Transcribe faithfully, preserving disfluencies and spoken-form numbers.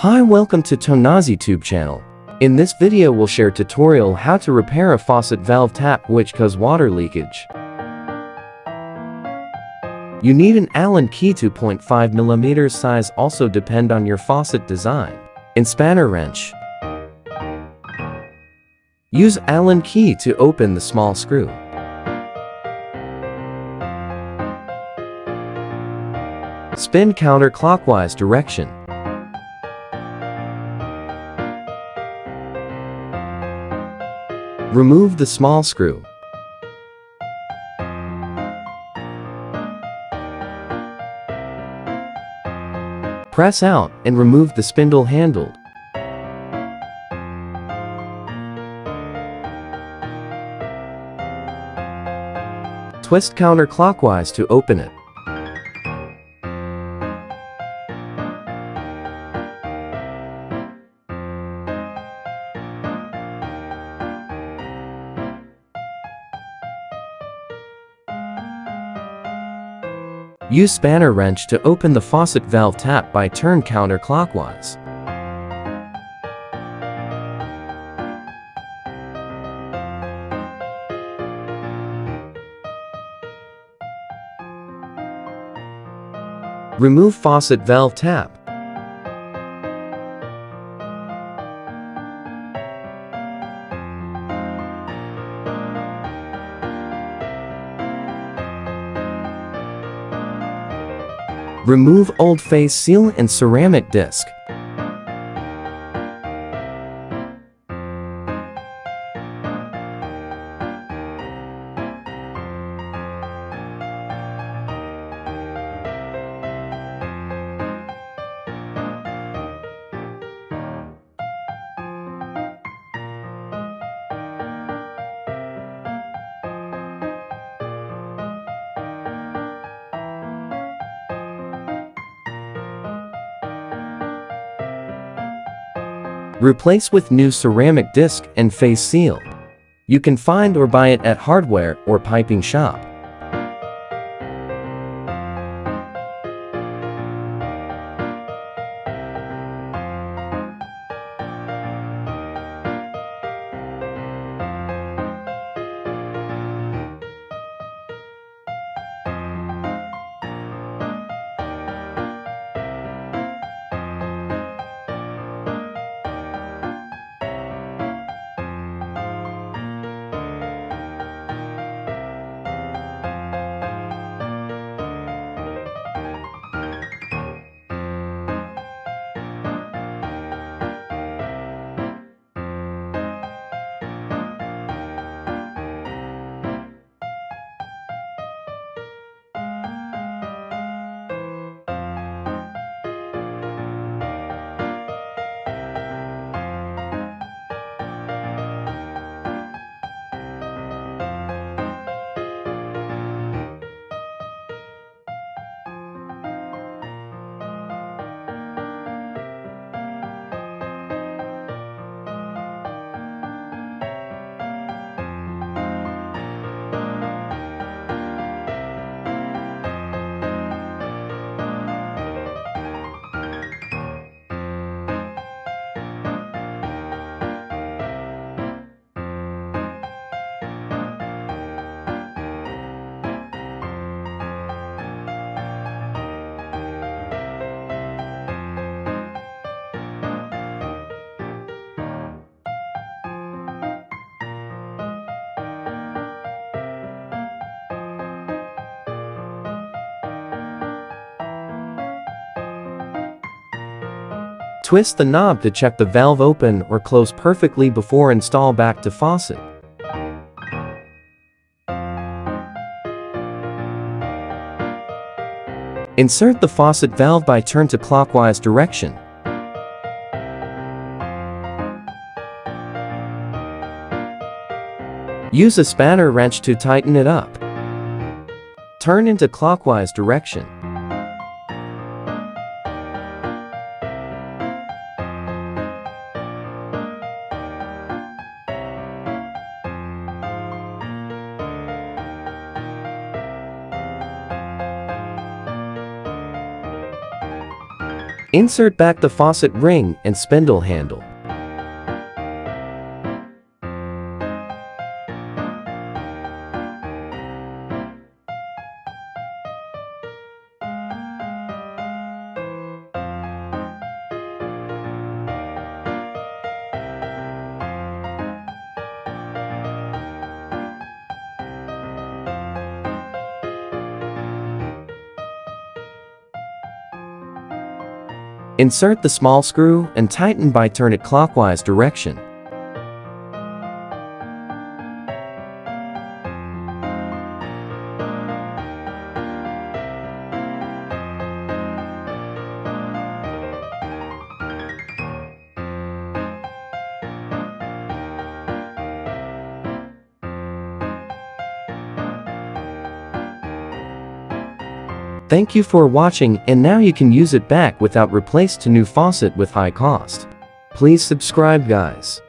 Hi, welcome to Tonazi Tube channel. In this video we'll share tutorial how to repair a faucet valve tap which cause water leakage. You need an Allen key two point five millimeter size, also depend on your faucet design. And spanner wrench. Use Allen key to open the small screw. Spin counterclockwise direction. Remove the small screw. Press out and remove the spindle handle. Twist counterclockwise to open it. Use spanner wrench to open the faucet valve tap by turn counterclockwise. Remove faucet valve tap. Remove old face seal and ceramic disc. Replace with new ceramic disc and face seal. You can find or buy it at hardware or piping shop. Twist the knob to check the valve open or close perfectly before install back to faucet. Insert the faucet valve by turn to clockwise direction. Use a spanner wrench to tighten it up. Turn into clockwise direction. Insert back the faucet ring and spindle handle. Insert the small screw and tighten by turn it clockwise direction. Thank you for watching, and now you can use it back without replace to new faucet with high cost. Please subscribe guys.